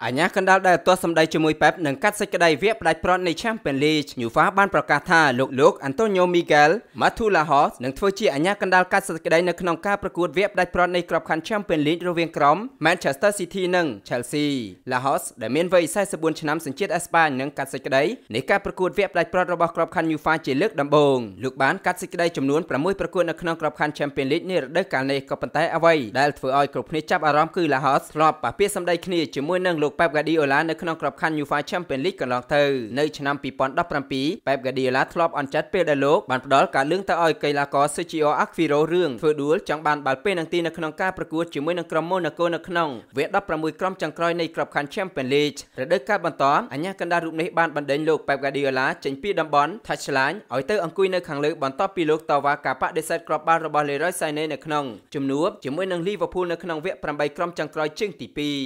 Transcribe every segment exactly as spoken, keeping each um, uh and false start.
Anya Kandal đã toa sầm đầy cho mùi pep nâng cắt sách đầy viết đại pro này Champions League UEFA ban Prakata lục lục Antonio Miguel Matula Hot nâng thua chi Anya Kandal cắt sách đầy nâng nòng caประกวด viết đại pro này cọp khăn Champions League rồi viên crom Manchester City nâng Chelsea là Hot để miền vây sai sự buồn chấn ám sân chết Espagne nâng cắt sách đầy nấy caประกวด viết đại pro rồi bao cọp khăn UEFA chỉ lướt đầm bồn lục bán cắt sách đầy chấm nón và mùiประกวดnâng nòng cọp khăn Champions League nè đợt cả này cọp bàn tay away đại vừa oi cọp này chấp arom cứ là Hot cọp và biết sầm đầy kia chỉ mùi nâng Pep Guardiola នៅក្នុងក្របខ័ណ្ឌ UEFA Champions League កន្លងទៅនៅឆ្នាំ ពីរពាន់ដប់ប្រាំពីរ Pep Guardiola ធ្លាប់អន់ចិត្តពេលដែលលោកបានផ្ដល់ការលើកទៅឲ្យ កីឡាករ Sergio Aguero រឿងធ្វើដួលចង់បានបាល់ពេលនឹងទីនៅក្នុងការប្រកួតជាមួយនឹងក្រុម Monaco នៅក្នុងវគ្គ ដប់ប្រាំមួយ ក្រុមចុងក្រោយនៃក្របខ័ណ្ឌ Champions League រដូវកាលបន្ទាប់អាញាកណ្ដាលរូបនេះបានបណ្ដេញលោក Pep Guardiola ចេញពីតំបន់ Touchline ឲ្យទៅអង្គុយនៅខាងលើបន្ទាប់ពីលោកតវ៉ាការបដិសេធគ្រាប់បាល់របស់ Leroy Sané នៅក្នុងជំនួបជាមួយនឹង Liverpool នៅក្នុងវគ្គ ប្រាំបី ក្រុមចុងក្រោយជើងទី ពីរ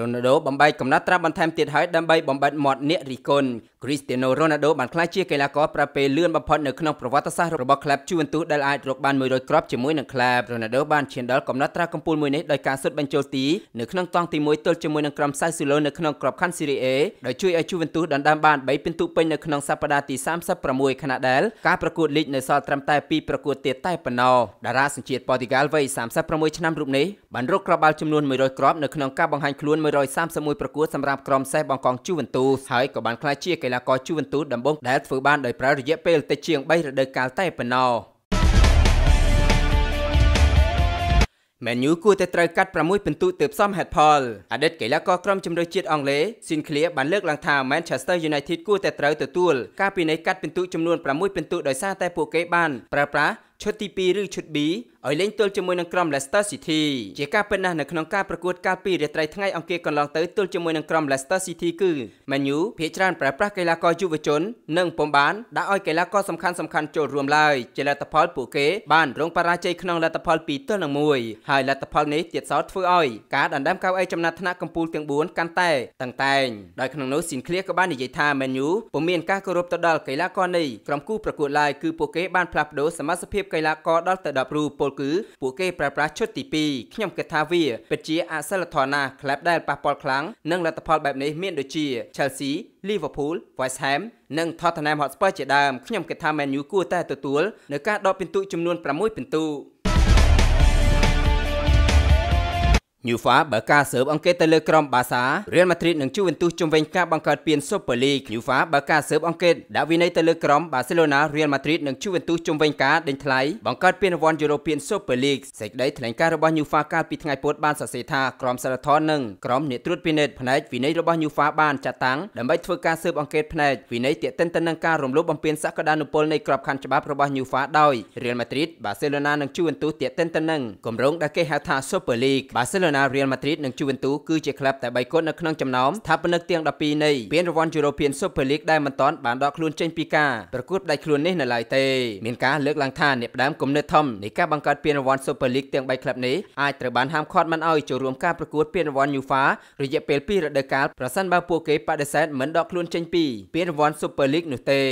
Ronaldo បំបីកំណត់ត្រាប់បន្ថែមទៀតហើយដើម្បីបំបិតមាត់អ្នករិះគន់ Cristiano Ronaldo បានក្លាយជាកីឡាករប្រពៃលឿនបំផុតនៅក្នុងប្រវត្តិសាស្ត្ររបស់ ក្លឹប Juventus ដែលអាចរកបាន មួយរយ គ្រាប់ជាមួយនឹង ក្លឹប Ronaldo បានឈានដល់កំណត់ត្រាកំពូលមួយនេះដោយការស៊ុតបញ្ចូលទីនៅក្នុងតង់ទី មួយទល់ជាមួយនឹងក្រុម Barcelona នៅក្នុងក្របខ័ណ្ឌ Serie A ដោយជួយឲ្យ Juventus ដណ្ដើមបាន បី ពិន្ទុពេញនៅក្នុងសប្តាហ៍ទី សាមសិបប្រាំមួយ ខណៈដែលការប្រកួតលីកនៅសល់ត្រឹមតែ ពីរ ប្រកួតទៀតតែប៉ុណ្ណោះតារាសញ្ជាតិ Portugal វ័យ សាមសិបប្រាំមួយ ឆ្នាំរូបនេះបានរកគ្រាប់បាល់ចំនួន មួយរយ គ្រាប់នៅក្នុងការបង្ហាញខ្លួន មួយរយ សាមសិបមួយ ប្រកួតសម្រាប់ក្រុមសេះបង់កង Juventus ហើយក៏បានក្លាយជាកីឡាករ Juventus ដំបូងដែលធ្វើបានដោយប្រើរយៈពេលតិចជាង បី រដូវកាលតែប៉ុណ្ណោះ Menu គួរតែត្រូវកាត់ ប្រាំមួយ ពិន្ទុទើបសម ហេតុផល អតីតកីឡាករក្រុមជម្រើសជាតិអង់គ្លេស Sinclair បានលើកឡើងថា Manchester United គួរតែត្រូវទទួលការពិន័យកាត់ ពិន្ទុចំនួន ប្រាំមួយ ពិន្ទុដោយសារតែពួកគេបានប្រើប្រាស់ ឈុតទី ពីរ ឬឈុត B ឲ្យលេងទល់ជាមួយនឹងក្រុម Leicester City ជាការពិតណាស់នៅក្នុងការប្រកួតកាលពីរាត្រីថ្ងៃអង្គារកន្លងទៅទល់ជាមួយនឹងក្រុម Leicester City គឺ Menu ភាគច្រើនប្រើប្រាស់កីឡាករយុវជននិងពុំបានដាក់ឲ្យកីឡាករសំខាន់ៗចូលរួមឡើយជាលទ្ធផលពួកគេបានរងបរាជ័យក្នុងលទ្ធផល ពីរទល់នឹងមួយ ហើយលទ្ធផលនេះទៀតសោតធ្វើឲ្យកីឡាករដណ្ដើមកៅអីចំណាត់ថ្នាក់កំពូលទាំង បួន កាន់តែតឹងតែង ដោយក្នុងនោះ Sinclair ក៏បាននិយាយថា Menu ពុំមានការគោរពទៅដល់កីឡាករនៃក្រុមគូប្រកួតឡើយ គឺពួកគេបានផ្លាស់ប្ដូរសមត្ថភាព កីឡាករដល់ទៅ ដប់ រូបពលគឺពួកគេប្រើប្រាស់ឈុតទី ពីរ ខ្ញុំគិតថាវាពិតជាអសិលធម៌ណាស់ ក្លឹប ដែលប៉ះពាល់ខ្លាំងនឹងលទ្ធផលបែបនេះមានដូចជា Chelsea Liverpool West Ham និង Tottenham Hotspur ជាដើម ខ្ញុំគិតថា Man U គួរតែទទួលនៅការដកពិន្ទុចំនួន ប្រាំមួយ ពិន្ទុ UEFA បើការស៊ើបអង្កេតទៅលើក្រុម Barca Real Madrid និង Juventus ជុំវិញការបង្កើតពាន Super League UEFA បើការស៊ើបអង្កេតដាក់វិន័យទៅលើក្រុម Barcelona Real Madrid និង Juventus ជុំវិញការដេញថ្លៃបង្កើតពានរង្វាន់ European Super League សេចក្តីថ្លែងការណ៍របស់ UEFA កាលពីថ្ងៃពុធបានសរសេរថាក្រុមសិលធននិងក្រុមអ្នកត្រួតពិនិត្យផ្នែកវិន័យរបស់ UEFA បានចាត់តាំងដើម្បីធ្វើការស៊ើបអង្កេតផ្នែកវិន័យទាក់ទិនទៅនឹងការរំលោភបំពានសក្តានុពលនៃក្របខ័ណ្ឌច្បាប់របស់ UEFA ដោយ Real Madrid Barcelona និង Juventus ទាក់ទិនទៅនឹងគម្រោងដែលគេហៅថា Super League Barcelona Real Madrid និង Juventus គឺជាក្លឹបតែបីគត់នៅក្នុងចំណោមស្ថាបនិកទាំង ដប់ពីរ នៃពានរង្វាន់ European Super League ដែលមិនទាន់បានដកខ្លួនចេញពីការប្រកួតដាច់ខ្លួននេះនៅឡើយទេមានការលើកឡើងថាអ្នកផ្ដើមគំនិតធំនៃការបង្កើតពានរង្វាន់ Super League ទាំង បី ក្លឹបនេះអាចត្រូវបានហាមឃាត់មិនឲ្យចូលរួមការប្រកួតពានរង្វាន់ UEFA រយៈពេល ពីរ រដូវកាលប្រសិនបើពួកគេបដិសេធមិនដកខ្លួនចេញពីពានរង្វាន់ Super League នោះទេ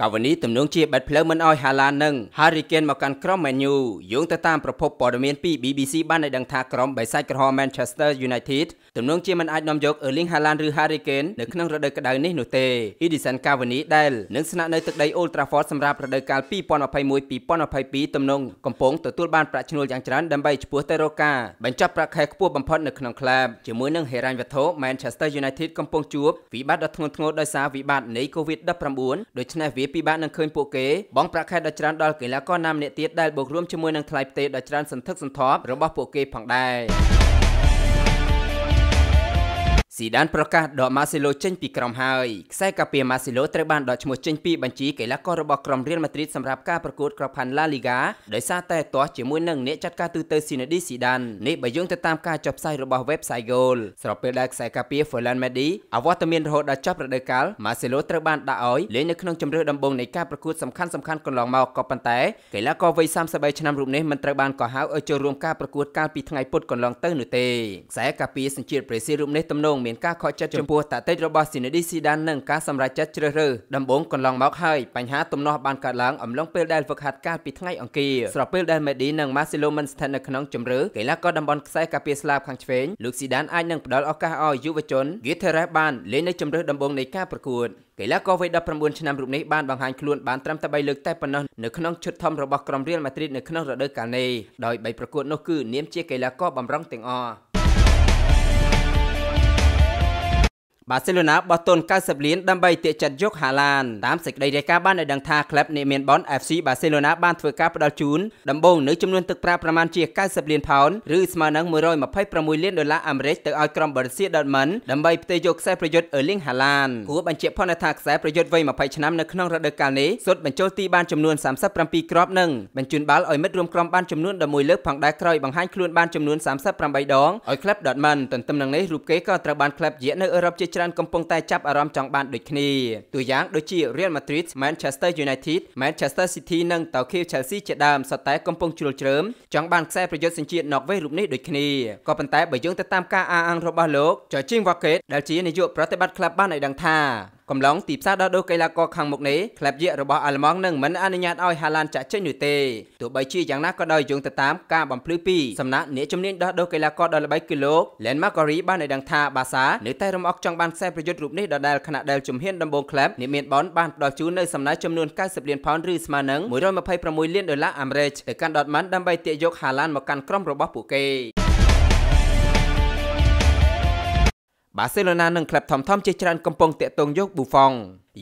Cavani ទំនងជាបាត់ផ្លូវមិនឲ្យ Haaland និង Harry Kane មកកាន់ក្រុម Man U យោងទៅតាមប្រភពព័ត៌មានពី ប៊ី ប៊ី ស៊ី បានដេញថាក្រុមបិសាចក្រហម Manchester United ទំនងជាមិនអាចនាំយក Erling Haaland ឬ Harry Kane នៅក្នុងរដូវក្តៅនេះនោះទេ Edison Cavani ដែលនឹងស្នាក់នៅទឹកដី Old Trafford សម្រាប់រដូវកាល ពីរពាន់ម្ភៃមួយ ពីរពាន់ម្ភៃពីរ ទំនងកំពុងទទួលបានប្រាក់ឈ្នួលយ៉ាងច្រើនដើម្បីឆ្ពោះទៅរកការបញ្ចប់ប្រាក់ខែខ្ពស់បំផុតនៅក្នុងក្លឹប ជាមួយនឹងហិរញ្ញវត្ថុ Manchester United កំពុងជួបវិបត្តិដ៏ធ្ងន់ធ្ងរដោយសារវិបត្តិនៃ COVID-ដប់ប្រាំបួន ដូច្នេះ ពីបាននឹងឃើញពួកគេបងប្រាក់ខែដ៏ច្រើនដល់កីឡាករណាម្នាក់ទៀតដែលបូករួមជាមួយនឹងថ្លៃផ្ទេរដ៏ច្រើនសន្ធឹកសន្ធាប់របស់ពួកគេផងដែរ Zidane ប្រកាសដក Marcelo ចេញពីក្រុមហើយខ្សែការពារ Marcelo ត្រូវបានដកឈ្មោះចេញពីបញ្ជីកីឡាកររបស់ក្រុម Real Madrid សម្រាប់ការប្រកួតក្របខ័ណ្ឌ La Liga ដោយសារតែទាស់ជាមួយនឹងអ្នកចាត់ការទូត Zinedine Zidane នេះបើយោងទៅតាមការចុះផ្សាយរបស់ website Goal ស្របពេលដែលខ្សែការពារ Ferland Mendy អវត្តមានរហូតដល់ចប់រដូវកាល Marcelo ត្រូវបានដាក់ឲ្យលេងនៅក្នុងជម្រើសដំបូងនៃការប្រកួតសំខាន់ៗកន្លងមកក៏ប៉ុន្តែកីឡាករវ័យ សាមសិបបី ឆ្នាំរូបនេះមិនត្រូវបានកោះហៅឲ្យចូលរួមការប្រកួតកាលពីថ្ងៃពុធកន្លងទៅនោះទេខ្សែការពារសញ្ជាតិប្រេស៊ីលរូបនេះទំនង មានការខកចិត្តចំពោះតាតិចរបស់ស៊ីណេឌីស៊ីដាននិងការសម្រេចចិត្តជ្រើសរើសដំបូងកន្លងមកហើយបញ្ហាទំនាស់បានកើតឡើងអំឡុងពេលដែលវឹកហាត់កាលពីថ្ងៃអង្គារស្របពេលដែលមេឌីនិង Marcelo មិនស្ថិតនៅក្នុងជម្រើសកីឡាករតំបន់ខ្សែការពារស្លាបខាងឆ្វេងលោកស៊ីដានអាចនឹងផ្ដល់ឱកាសឲ្យយុវជន Guterres បានលេងនៅជម្រើសដំបូងនៃការប្រកួតកីឡាករវ័យដប់ប្រាំ៩ឆ្នាំរូបនេះបានបង្ហាញខ្លួនបានត្រឹមតែបីលើកតែប៉ុណ្ណោះនៅក្នុងឈុតធំរបស់ក្រុម Real Madrid នៅក្នុងរដូវកាលនេះដោយបីប្រកួតនោះគឺនាមជាកីឡាករបម្រុងទាំងអស់Barcelona បោះទុនកៅសិបលានដើម្បីទាក់ចាត់យកហាឡានតាមសេចក្តីរាយការណ៍បានឲ្យដឹងថាក្លឹបអ្នកមានបន អេហ្វ ស៊ី Barcelona បានធ្វើការផ្ដល់ជូនដំបូងនៅចំនួនទឹកប្រាក់ប្រមាណជាកៅសិបលានផោនឬស្មើនឹងមួយរយម្ភៃប្រាំមួយលានដុល្លារអាមេរិកទៅឲ្យក្រុម Borussia Dortmund ដើម្បីផ្ទេរយកខ្សែប្រយុទ្ធ Erling Haaland គួរបញ្ជាក់ផងថាខ្សែប្រយុទ្ធវ័យម្ភៃឆ្នាំនៅក្នុងរដូវកាលនេះសុទ្ធបញ្ចូលទីបានចំនួនសាមសិបប្រាំពីរគ្រាប់និងបញ្ជូនបាល់ឲ្យមិត្តរួមក្រុមបានចំនួនដល់មួយលើកផងដែរក្រោយបង្ហាញខ្លួនបានចំនួនសាមសិបប្រាំបីដងឲ្យក្លឹប Dortmund ទន្ទឹមនឹងនេះរូបគេក៏ត្រូវបានក្លឹបយក្សនៅអឺរ៉ុបជាច្រើនកំពុងតែចាប់អារម្មណ៍ចង់បានដូចគ្នាតួយ៉ាងដូចជា Real Madrid, Manchester United, Manchester City និង Tottenham Chelsea ជាដើមសុទ្ធតែកំពុងជ្រុលជ្រើមចង់បានខ្សែប្រយុទ្ធសញ្ជាតិន័រវេសរូបនេះដូចគ្នាក៏ប៉ុន្តែបើយើងទៅតាមការអះអាងរបស់លោក Joachim Wackett ដែលជានាយកប្រតិបត្តិក្លឹបបានឲ្យដឹងថាកំឡុងទីផ្សារដោះដូរកីឡាករខាងមុខនេះក្លឹបយក្សរបស់អាល្លឺម៉ង់នឹងមិនអនុញ្ញាតឲ្យហាឡានចាក់ចេញនោះទេទោះបីជាយ៉ាងណាក៏ដោយយោងទៅតាមការបំភ្លឺពីសំណាក់អ្នកជំនាញដោះដូរកីឡាករដ៏ល្បីគឺលោក Lampard បានឲ្យដឹងថាបាសានៅតែរំអកចង់បានខ្សែប្រយុទ្ធរូបនេះដដែលខណៈដែលជំហានដំបូងក្លឹបអ្នកមានបនបានផ្ដល់ជូននៅសំណើចំនួនកៅសិបលានផោនឬស្មើនឹងមួយរយម្ភៃប្រាំមួយលានដុល្លារអាមេរិកទៅកាន់ Dortmund ដើម្បីទាក់យកហាឡានមកកាន់ក្រុមរបស់ពួកគេបាសេឡូណានិងក្លឹបធំៗជាច្រើនកំពុងតាក់ទងយក Buffon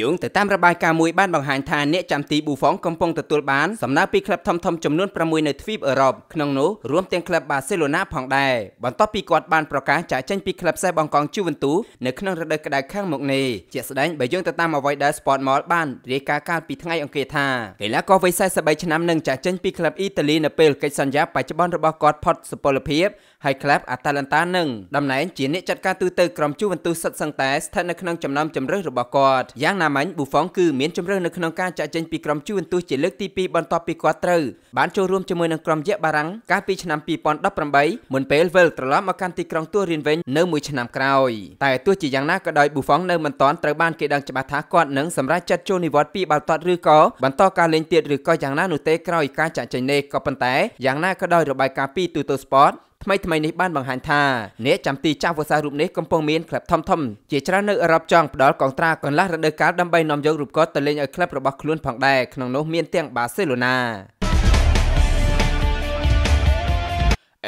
យោងទៅតាមរបាយការណ៍មួយបានបង្ហាញថាអ្នកចាំទី Buffon កំពុងទទួលបានសំណើពីក្លឹបធំៗចំនួនប្រាំមួយនៅទ្វីបអឺរ៉ុបក្នុងនោះរួមទាំងក្លឹប Barcelona ផងដែរបន្ទាប់ពីគាត់បានប្រកាសចាក់ចេញពីក្លឹបសេះបង់កង់ Juventus នៅក្នុងរដូវក្តៅខាងមុខនេះជាក់ស្ដែងបើយោងទៅតាមអ្វីដែល Sport Mall បានរាយការណ៍កាលពីថ្ងៃអង្គារថាកីឡាករវ័យសែសិបបីឆ្នាំនឹងចាក់ចេញពីក្លឹបអ៊ីតាលីនៅពេលកិច្ចសន្យាបច្ចុប្បន្នរបស់គាត់ផុតសុពលភាពហើយក្លឹប Atalanta នឹងតំណែងជាអ្នកចាត់ការទូទៅក្រុម Juventus សុទ្ធសឹងតែស្ថិតនៅក្នុងចំណោមជម្រើសរបស់គាត់យ៉ាងណាមិញ Buffon គឺមានជម្រើសនៅក្នុងការចាក់ចេញពីក្រុម Juventus ជាលើកទីពីរបន្ទាប់ពីគាត់ត្រូវបានចូលរួមជាមួយនឹងក្រុមយក្សបារាំងកាលពីឆ្នាំពីរពាន់ដប់ប្រាំបីមុនពេលវិលត្រឡប់មកកាន់ទីក្រុងទូរិនវិញនៅមួយឆ្នាំក្រោយតែទោះជាយ៉ាងណាក៏ដោយ Buffon នៅមិនទាន់ត្រូវបានគេដឹងច្បាស់ថាគាត់នឹងសម្រេចចិត្តចូលនិវត្តន៍ពីបាល់ទាត់ឬក៏បន្តការលេងទៀតឬក៏យ៉ាងណានោះទេក្រោយការចាក់ចេញនេះក៏ប៉ុន្តែយ៉ាងណាក៏ដោយរបាយការណ៍ពី Tutto Sportថ្មីថ្មីនេះបានបង្ហាញថាអ្នកចាំទីចាស់វស្សារូបនេះកំពុងមានក្លឹបធំធំជាច្រើននៅអឺរ៉ុបចង់ផ្ដល់កងត្រាកន្លះរដូវកាលដើម្បីនាំយករូបគាត់ទៅលេងឲ្យក្លឹបរបស់ខ្លួនផងដែរក្នុងនោះមានទាំងបាសេឡូណា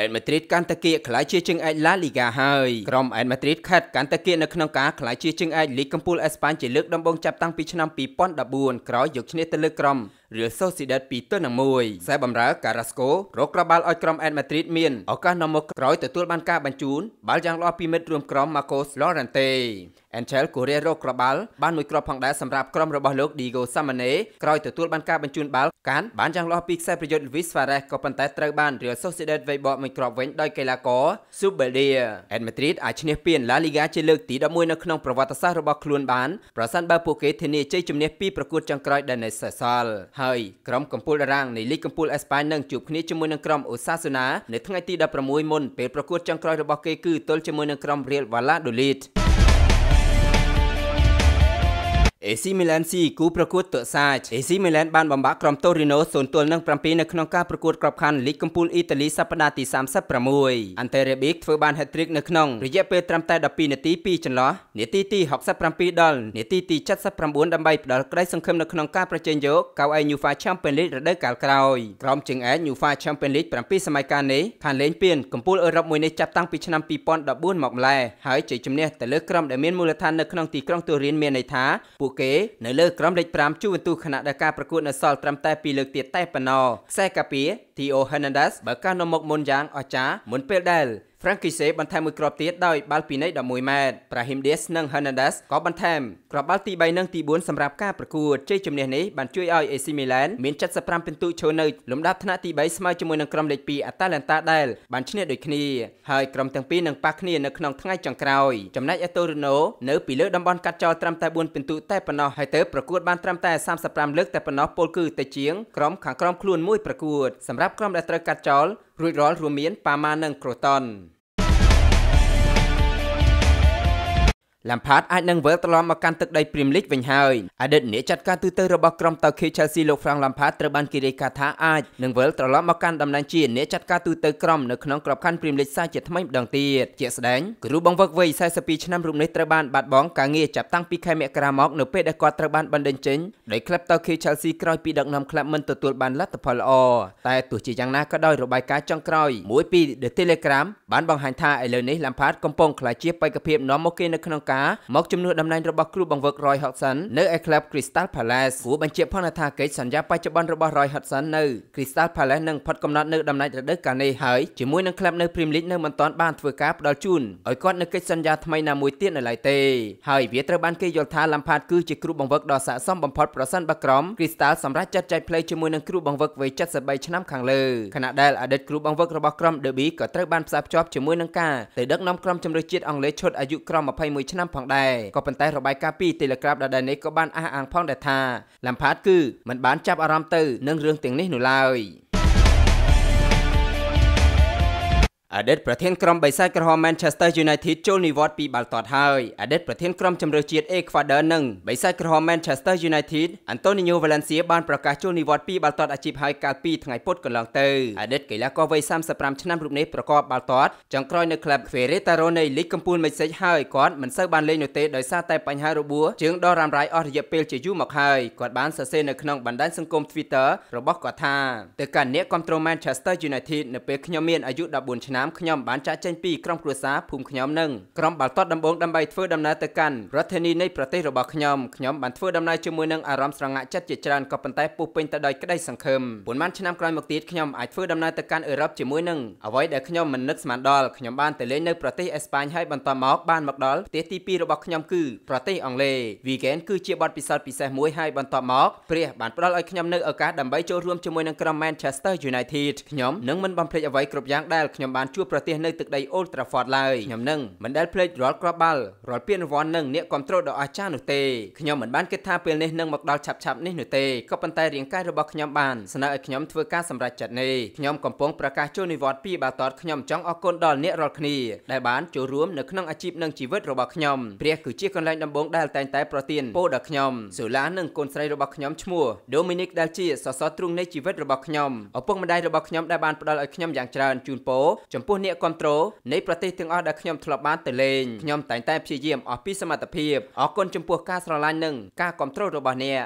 អេតម៉ាឌ្រីតកាន់តែគៀកខ្លាយជាជើងឯកឡាលីហ្គាហើយក្រុមអេតម៉ាឌ្រីតខិតកាន់តែគៀកនៅក្នុងការខ្លាយជាជើងឯកលីគកំពូលអេស្ប៉ាញជាលើកដំបូងចាប់តាំងពីឆ្នាំពីរពាន់ដប់បួនក្រោយយកឈ្នះទៅលើក្រុម Real Sociedad ពីរទៅនឹងមួយខ្សែបម្រើ Carrasco រកក្របបាល់ឲ្យក្រុមអេតម៉ាឌ្រីតមានឱកាសនាំមុខក្រោយទទួលបានការបញ្ជូនបាល់យ៉ាងល្អពីមិត្តរួមក្រុម Marcos Llorente អេនជែល កូរ៉េរកក្របបាល់បានមួយគ្រាប់ផងដែរសម្រាប់ក្រុមរបស់លោក Diego Simeone ក្រោយទទួលបានការបញ្ជូនបាល់កាន់បានយ៉ាងល្អពីខ្សែប្រយុទ្ធ Luis Suarez ក៏ប៉ុន្តែត្រូវបាន Real Sociedad វេបបមួយគ្រាប់វិញដោយកីឡាករ Zubeldia អេតម៉ាឌ្រីតអាចឈ្នះពាន La Liga ជាលើកទីដប់មួយនៅក្នុងប្រវត្តិសាស្ត្ររបស់ខ្លួនបានប្រសិនបើពួកគេធានាជ័យជំនះពីប្រកួតចុងក្រោយដែលនៅសេសសល់ហើយក្រុមកំពូលតារាងនៃលីគកំពូលអេស្ប៉ាញនឹងជួបគ្នាជាមួយនឹងក្រុម Osasuna នៅថ្ងៃទីដប់ប្រាំមួយមុនពេលប្រកួតចុងក្រោយរបស់គេគឺទល់ជាមួយនឹងក្រុម Real Valladolid AC Milan ស៊ីគូប្រកួតទសាច AC Milan បានបំបាក់ក្រុម Torino សូន្យទល់នឹងប្រាំពីរនៅក្នុងការប្រកួតក្របខ័ណ្ឌលីគកំពូលអ៊ីតាលីសប្តាហ៍ទីសាមសិបប្រាំមួយ Ante Rebic ធ្វើបាន Hat-trick នៅក្នុងរយៈពេលត្រឹមតែដប់ពីរនាទីពីចន្លោះនាទីទីហុកសិបប្រាំពីរដល់នាទីទីសេវន្ទីនែនដើម្បីផ្ដល់ក្តីសង្ឃឹមនៅក្នុងការប្រជែងយកកៅអី UEFA Champions League រដូវកាលក្រោយក្រុមជើងឯក UEFA Champions League ប្រាំពីរសម័យកាលនេះខានលេងពានកំពូលអឺរ៉ុបមួយនេះចាប់តាំងពីឆ្នាំពីរពាន់ដប់បួនមកម្ល៉េះហើយជ័យជំនះទៅលើក្រុមដែលមានមូលដ្ឋាននៅក្នុងទីក្រុង Turin មានន័យថាពួកគេនៅលើក្រុមលេខប្រាំ Juventus ខណៈដែលការប្រកួតនៅសល់ត្រឹមតែពីរលើកទៀតតែប៉ុណ្ណោះខ្សែការពារ Theo Hernandez បើកាសនាំមកមុនយ៉ាងអស្ចារ្យមុនពេលដែល Frankise បន្ថែមមួយគ្រាប់ទៀតដោយបាល់ពីនៃដប់មួយម៉ែត្រ Brahim Diaz និង Hernandez ក៏បន្ថែមគ្រាប់បាល់ទីបីនិងទីបួនសម្រាប់ការប្រកួតជ័យជំនះនេះបានជួយឲ្យ AC Milan មានsetenta y cincoពិន្ទុចូលនៅលំដាប់ថ្នាក់ទីបីស្មើជាមួយនឹងក្រុមលេខពីរ Atalanta ដែលបានឈ្នះដូចគ្នាហើយក្រុមទាំងពីរនឹងប៉ះគ្នានៅក្នុងថ្ងៃចុងក្រោយចំណែក Torino នៅពីលើតំបន់កាត់ចោលត្រឹមតែបួនពិន្ទុតែប៉ុណ្ណោះហើយទៅប្រកួតបានត្រឹមតែសាមសិបប្រាំលើកតែប៉ុណ្ណោះពលគឺទៅជាងក្រុមខាងក្រុមខ្លួនមួយប្រកួតសម្រាប់ក្រុមដែលត្រូវកាត់ចោលរួចរាល់រួមមានប៉ាម៉ានិងក្រូតន Lampard អាច នឹង វិល ត្រឡប់ មក កាន់ ទឹក ដី Premier League វិញ ហើយ អតីត អ្នក ចាត់ការ ទូ ទៅ របស់ ក្រុម តៅ ខេ Chelsea លោក Frank Lampard ត្រូវ បាន គេ រាយការណ៍ ថា អាច នឹង វិល ត្រឡប់ មក កាន់ តំណែង ជា អ្នក ចាត់ការ ទូ ទៅ ក្រុម នៅ ក្នុង ក្របខ័ណ្ឌ Premier League សាជា ថ្មី ម្ដង ទៀត ជាក់ស្ដែង គ្រូ បង្វឹក វ័យ forty-two ឆ្នាំ រូប នេះ ត្រូវ បាន បាត់បង់ ការងារ ចាប់ តាំង ពី ខែ មករា មក នៅ ពេល ដែល គាត់ ត្រូវ បាន បណ្ដេញ ចេញ ដោយ ក្លឹប តៅ ខេ Chelsea ក្រោយ ពី ដឹកនាំ ក្លឹប មិន ទទួល បាន លទ្ធផល ល្អ តែ ទោះ ជា យ៉ាង ណា ក៏ ដោយ របាយការណ៍ ចុង ក្រោយ មួយ ពី The Telegram បាន បង្ហាញ ថា ឥឡូវ នេះ Lampard កំពុង ខ្លាច ជា បេក្ខភាព នាំ មក គេ នៅ ក្នុង ការមកជំនួសតំណែងរបស់គ្រូបង្វឹក Roy Hodgson នៅឯក្លឹប Crystal Palace ព្រោះបញ្ជាក់ផងថាកិច្ចសន្យាបច្ចុប្បន្នរបស់ Roy Hodgson នៅ Crystal Palace នឹងផុតកំណត់នៅដំណាច់រដូវកាលនេះហើយជាមួយនឹងក្លឹបនៅ Premier League នៅមិនទាន់បានធ្វើការផ្ដល់ជូនឲ្យគាត់នៅកិច្ចសន្យាថ្មីណាមួយទៀតនៅឡើយទេហើយវាត្រូវបានគេយល់ថា Lampard គឺជាគ្រូបង្វឹកដ៏ស័ក្តិសមបំផុតប្រសិនបើក្រុម Crystal សម្រាប់ចាត់ចែងផ្លេយជាមួយនឹងគ្រូបង្វឹកវ័យseventy-threeឆ្នាំខាងលើខណៈដែលអតីតគ្រូបង្វឹករបស់ក្រុម Derby ក៏ត្រូវបានផ្សារភ្ជាប់ជាមួយនឹងការទៅដឹកនាំក្រុមជម្រើសជាតិអង់គ្លេសឈុតអាយុក្រោមtwenty-oneឆ្នាំផងដែរក៏ប៉ុន្តែរបាយការណ៍ពី Telegraph ដដែលនេះក៏បានអះអាងផងដែរថា Lampard គឺមិនបានចាប់អារម្មណ៍ទៅនឹងរឿងទាំងនេះនោះឡើយអតីតប្រធានក្រុមបិសាចក្រហម Manchester United ចូលនិវត្តន៍ពីបាល់ទាត់ហើយអតីតប្រធានក្រុមជម្រើសជាតិ Ecuador និងបិសាចក្រហម Manchester United Antonio Valencia បានប្រកាសចូលនិវត្តន៍ពីបាល់ទាត់អាជីពហើយកាលពីថ្ងៃពុធកន្លងទៅអតីតកីឡាករវ័យthirty-fiveឆ្នាំរូបនេះប្រកបបាល់ទាត់ចុងក្រោយនៅក្លឹប Querétaro នៃលីកកំពូលមិចសិចហើយគាត់មិនសូវបានលេងនោះទេដោយសារតែបញ្ហារបួសជើងដ៏រ៉ាំរ៉ៃអស់រយៈពេលជាយូរមកហើយគាត់បានសរសេរនៅក្នុងបណ្ដាញសង្គម Twitter របស់គាត់ថាទៅកាន់អ្នកគ្រប់គ្រង Manchester United នៅពេលខ្ញុំមានអាយុfourteenឆ្នាំខ្ញុំបានចាក់ចេញពីក្រុមគ្រួសារភូមិខ្ញុំនិងក្រុមបាល់ទាត់ដំបងដើម្បីធ្វើដំណើរទៅកាន់រដ្ឋធានីនៃប្រទេសរបស់ខ្ញុំខ្ញុំបានធ្វើដំណើរជាមួយនឹងអារម្មណ៍ស្រងាក់ចិត្តជាច្រើនក៏ប៉ុន្តែពុះពេញទៅដោយក្តីសង្ឃឹមប៉ុន្មានឆ្នាំក្រោយមកទៀតខ្ញុំអាចធ្វើដំណើរទៅកាន់អឺរ៉ុបជាមួយនឹងអ្វីដែលខ្ញុំមិននឹកស្មានដល់ខ្ញុំបានទៅលេងនៅប្រទេសអេស្ប៉ាញហើយបន្តមកបានមកដល់ផ្ទះទីtwoរបស់ខ្ញុំគឺប្រទេសអង់គ្លេស Weekend គឺជាបទពិសោធន៍ពិសេសមួយហើយបន្តមកព្រះបានផ្ដល់ឲ្យខ្ញុំនៅឱកាសដើម្បីចូលរួមជាមួយនឹងក្រុម Manchester United ខ្ញុំនឹងមិនបំភ្លេចអ្វីគ្រប់យ៉ាងដែលខ្ញុំបានជួបប្រទេសនៅទឹកដី Old Trafford ឡើយខ្ញុំនឹងមិនដែលភ្លេចរាល់គ្រាប់បាល់រាល់ពានរង្វាន់និងអ្នកគ្រប់គ្រងដ៏អស្ចារ្យនោះទេខ្ញុំមិនបានគិតថាពេលនេះនឹងមកដល់ឆាប់ឆាប់នេះនោះទេក៏ប៉ុន្តែរាងកាយរបស់ខ្ញុំបានស្នើឲ្យខ្ញុំធ្វើការសម្រេចចិត្តនេះខ្ញុំកំពុងប្រកាសចូលនិវត្តន៍ពីបាល់ទាត់ខ្ញុំចង់អរគុណដល់អ្នករាល់គ្នាដែលបានចូលរួមនៅក្នុងអាជីពនិងជីវិតរបស់ខ្ញុំព្រះគឺជាកន្លែងដំបូងដែលតែងតែប្រទានពរដល់ខ្ញុំសូឡានិងកូនស្រីរបស់ខ្ញុំឈ្មោះ Dominic ដែលជាសសរទ្រូងនៃជីវិតរបស់ខ្ញុំឪពុកម្ដាយរបស់ខ្ញុំដែលបានផ្ដល់ឲ្យខ្ញុំយ៉ាងច្រើនជូនពរចំពោះអ្នកគ្រប់គ្រងនៃប្រទេសទាំងអស់ដែលខ្ញុំធ្លាប់បានទៅលេងខ្ញុំតែងតែព្យាយាមអស់ពីសមត្ថភាពអរគុណចំពោះការស្រឡាញ់និងការគ្រប់គ្រងរបស់អ្នក